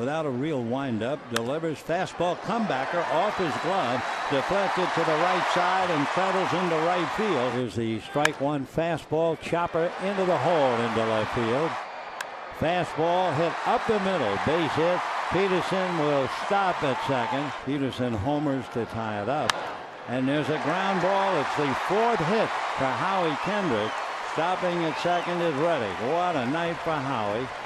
without a real windup, delivers fastball comebacker off his glove, deflected to the right side and travels into right field. Here's the strike one fastball chopper into the hole into left field. Fastball hit up the middle, base hit. Peterson will stop at second. Peterson homers to tie it up. And there's a ground ball. It's the fourth hit for Howie Kendrick. Stopping at second is Reddick. What a night for Howie.